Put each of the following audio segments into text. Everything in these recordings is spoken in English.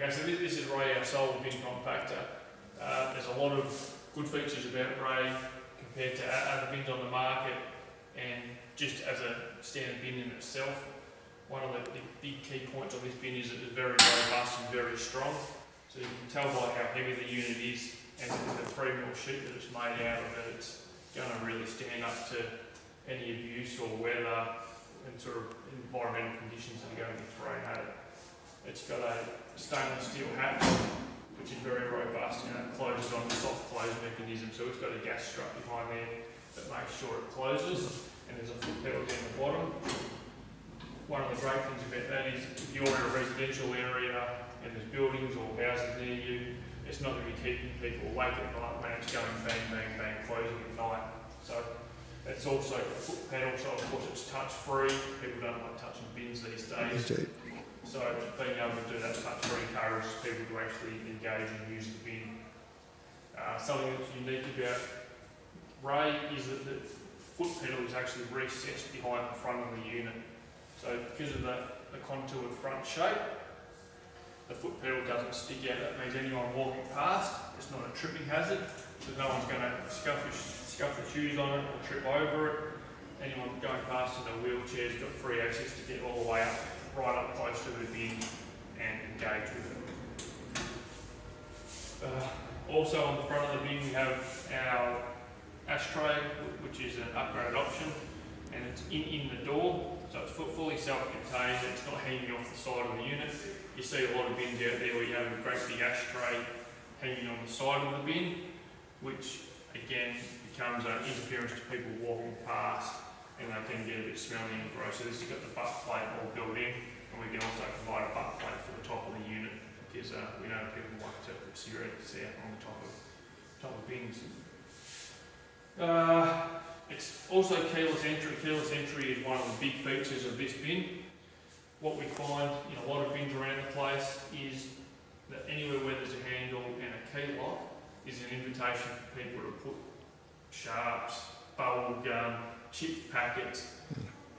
Okay, so this is Ray, our solar bin compactor. There's a lot of good features about Ray compared to other bins on the market, and just as a standard bin in itself. One of the big key points on this bin is that it's very robust and very strong. So you can tell by how heavy the unit is and the pre-mill sheet that it's made out of, that it's going to really stand up to any abuse or weather and sort of environmental conditions that are going to be thrown at it. It's got a stainless steel hatch, which is very robust, and it closes on the soft close mechanism, so it's got a gas strut behind there that makes sure it closes, and there's a foot pedal down the bottom. One of the great things about that is if you're in a residential area and there's buildings or houses near you, it's not going to be keeping people awake at night when it's going bang, bang, bang, closing at night. So it's also a foot pedal, so of course it's touch-free. People don't like touching bins these days. Indeed. So being able to do that touch-free encourages people to actually engage and use the bin. Something that's unique about Ray is that the foot pedal is actually recessed behind the front of the unit. So because of the contoured front shape, the foot pedal doesn't stick out. That means anyone walking past, it's not a tripping hazard, so no one's going to scuff the shoes on it or trip over it. Anyone going past in a wheelchair's got free access to get all the way up, right up close to the bin and engage with it. Also on the front of the bin we have our ashtray, which is an upgrade option, and it's in the door. So it's fully self-contained, it's not hanging off the side of the unit. You see a lot of bins out there where you have a great big ashtray hanging on the side of the bin, which again becomes an interference to people walking past, and they can get a bit smelly and gross. So this has got the butt plate all built in, and we can also provide a butt plate for the top of the unit, because we know people like to put cigarettes out on the top of bins. It's also keyless entry. Keyless entry is one of the big features of this bin. What we find in a lot of bins around the place is that anywhere where there's a handle and a key lock is an invitation for people to put sharps, bubble gum, chip packets,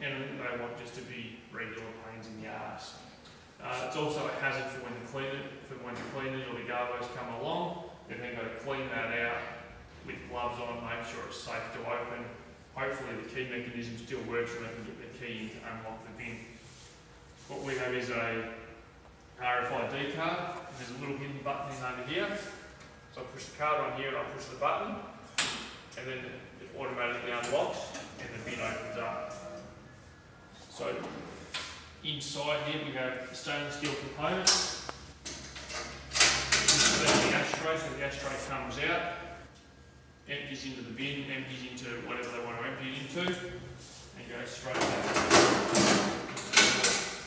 and they want just to be regular pains in the arse. It's also a hazard for when the cleaners or the garbos come along. Then they've got to clean that out with gloves on, make sure it's safe to open. Hopefully the key mechanism still works and they can get the key in to unlock the bin. What we have is a RFID card. There's a little hidden button in over here. So I push the card on here and I push the button, and then it automatically unlocks and the bin opens up. So inside here we have the stainless steel component. This is the ashtray, so the ashtray comes out, empties into the bin, empties into whatever they want to empty it into, and goes straight back.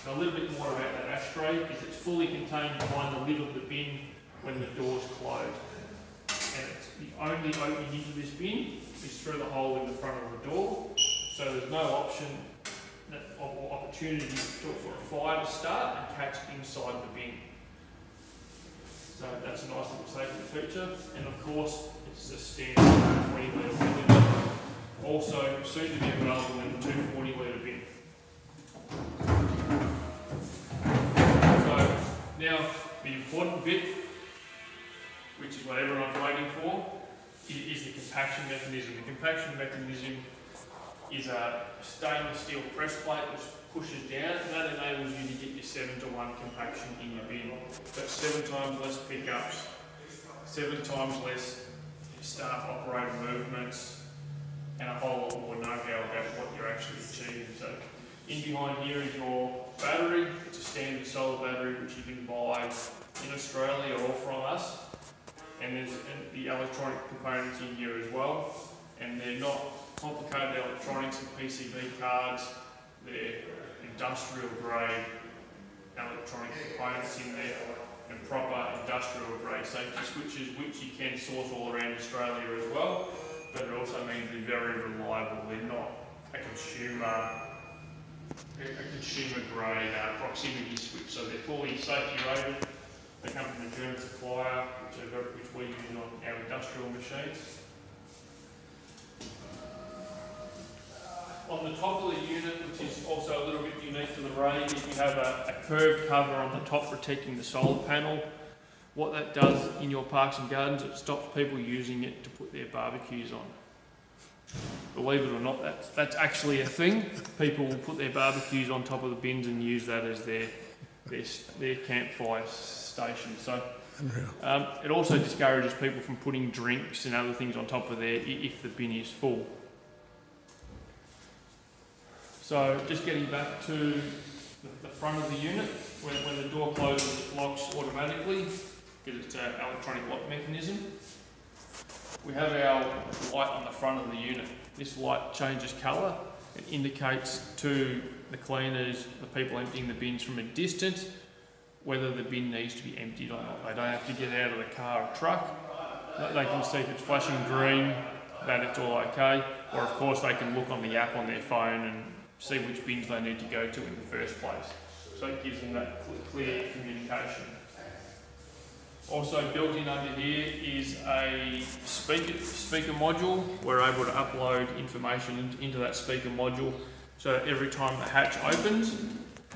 Now, a little bit more about that ashtray is it's fully contained behind the lid of the bin when the door's closed. And it's the only opening into this bin is through the hole in the front of the door, so there's no option or opportunity for a fire to start and catch inside the bin. So that's a nice little safety feature, and of course it's a standard 20 litre bin, also soon to be available in the 240 litre bin. So now the important bit, which is what everyone's waiting for, is the compaction mechanism. The compaction mechanism is a stainless steel press plate which pushes down, and that enables you to get your 7-to-1 compaction in your bin. That's 7 times less pickups, 7 times less staff operator movements, and a whole lot more know-how about what you're actually achieving. So in behind here is your battery. It's a standard solar battery which you can buy in Australia or from us. And there's the electronic components in here as well. And they're not complicated electronics and PCB cards. They're industrial grade electronic components in there, and proper industrial grade safety switches, which you can source all around Australia as well, but it also means they're very reliable. They're not a consumer grade proximity switch, so they're fully safety rated. They come from the German supplier, which we use on our industrial machines. on the top of the unit, which is also a little bit unique to the Ray, is you have a curved cover on the top protecting the solar panel. What that does in your parks and gardens, it stops people using it to put their barbecues on. Believe it or not, that's actually a thing. People will put their barbecues on top of the bins and use that as their campfire station. So it also discourages people from putting drinks and other things on top of there if the bin is full. So just getting back to the front of the unit, when the door closes it locks automatically because it's an electronic lock mechanism. We have our light on the front of the unit. This light changes colour and indicates to the cleaners, the people emptying the bins from a distance, whether the bin needs to be emptied or not. They don't have to get out of the car or truck. They can see if it's flashing green, that it's all okay. Or of course they can look on the app on their phone and see which bins they need to go to in the first place. So it gives them that clear communication. Also built in under here is a speaker module. We're able to upload information into that speaker module, so every time the hatch opens,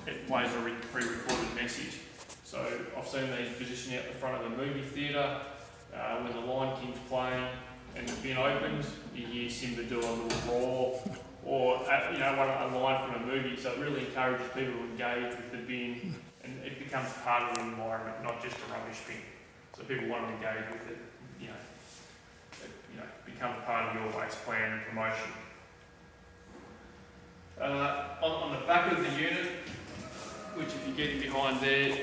it plays a pre-recorded message. So I've seen these positioned out the front of the movie theatre when the Lion King's playing and the bin opens, you hear Simba do a little roar, or a line from a movie. So it really encourages people to engage with the bin, and it becomes part of the environment, not just a rubbish bin. So people want to engage with it, it becomes part of your waste plan and promotion. On the back of the unit, which if you're getting behind there,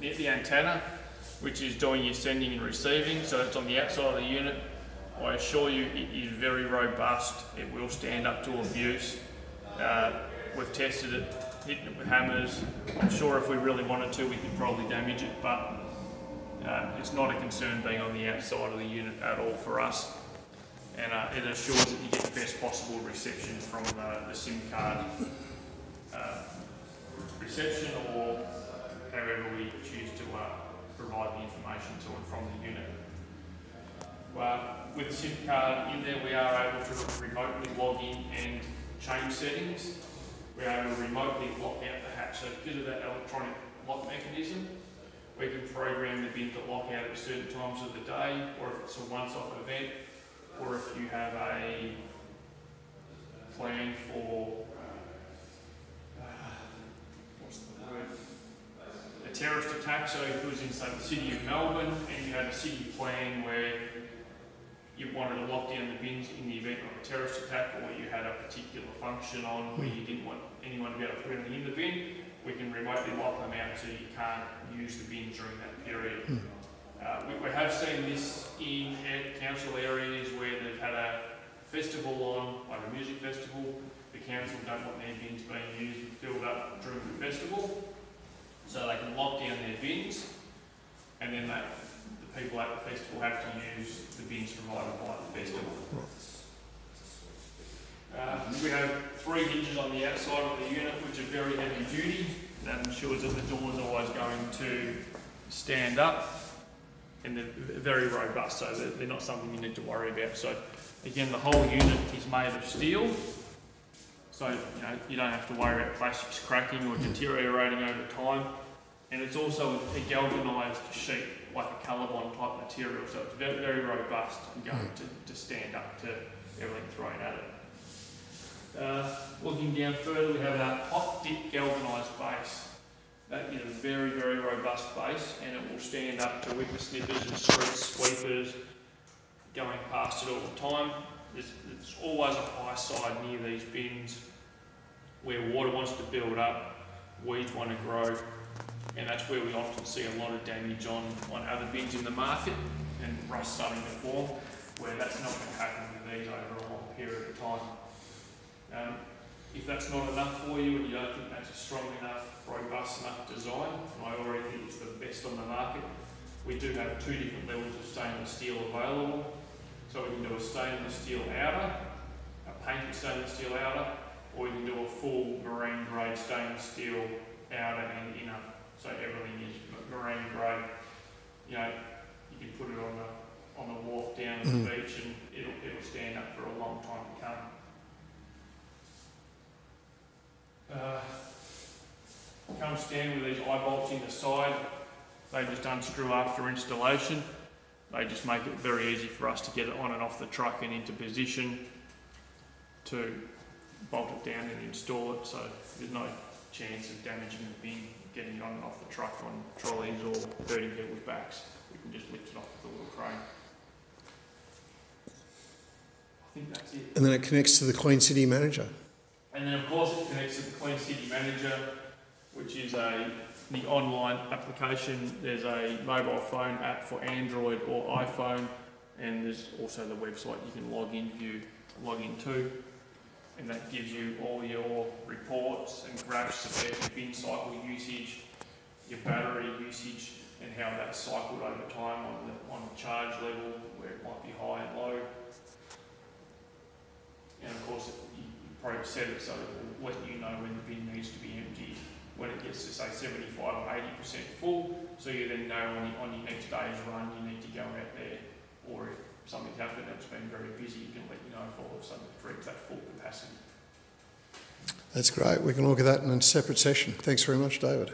is the antenna, which is doing your sending and receiving. So it's on the outside of the unit. I assure you, it is very robust. It will stand up to abuse. We've tested it, hitting it with hammers. I'm sure if we really wanted to, we could probably damage it, but it's not a concern being on the outside of the unit at all for us. And it assures that you get the best possible reception from the SIM card reception, or however we choose to provide the information to and from the unit. With the SIM card in there, we are able to remotely log in and change settings. We're able to remotely lock out the hatch. So because of that electronic lock mechanism, we can program the bin to lock out at certain times of the day, or if it's a once-off event, or if you have a plan for a terrorist attack. So if it was in, say, the city of Melbourne, and you had a city plan where you wanted to lock down the bins in the event of a terrorist attack, or you had a particular function on where you didn't want anyone to be able to put anything in the bin, we can remotely lock them out so you can't use the bin during that period. We have seen this in council areas where they've had a festival on, like a music festival. The council don't want their bins being used and filled up during the festival, so they can lock down their bins, and then the people at the festival have to use the bins provided by the festival. We have 3 hinges on the outside of the unit, which are very heavy duty. That ensures that the door is always going to stand up, and they're very robust, so they're not something you need to worry about. So again, the whole unit is made of steel, so you don't have to worry about plastics cracking or deteriorating over time. And it's also a galvanised sheet, like a colour-bond type material, so it's very, very robust and going to stand up to everything thrown at it. Looking down further, we have our hot dip galvanised base. That is a very, very robust base, and it will stand up to whipper snippers and street sweepers going past it all the time. It's always a high side near these bins where water wants to build up, weeds want to grow, and that's where we often see a lot of damage on other bins in the market and rust starting to form, where that's not going to happen with these over a long period of time. If that's not enough for you and you don't think that's a strong enough, robust enough design, and I already think it's the best on the market, we do have 2 different levels of stainless steel available. So we can do a stainless steel outer, a painted stainless steel outer, or we can do a full marine grade stainless steel outer and inner. So everything is marine grade. You can put it on on the wharf down at the beach, and it'll stand up for a long time to come. Come stand with these eye bolts in the side. They just unscrew after installation. They just make it very easy for us to get it on and off the truck and into position to bolt it down and install it, so there's no chance of damaging the bin, getting it on and off the truck on trolleys or 30 people's backs. We can just lift it off with a little crane. I think that's it. And then it connects to the Queen City Manager. And then of course it connects to the Queen City Manager, which is the online application. There's a mobile phone app for Android or iPhone, and there's also the website you can log into, and that gives you all your reports and graphs about your bin cycle usage, your battery usage, and how that's cycled over time on the charge level, where it might be high and low. And of course, you probably set it so it will let you know when the bin needs to be emptied, when it gets to say 75 or 80% full, so you then know on your next day's run you need to go out there, or if something's happened that's been very busy, you can let you know if all of a sudden it reaches that full capacity. That's great. We can look at that in a separate session. Thanks very much, David.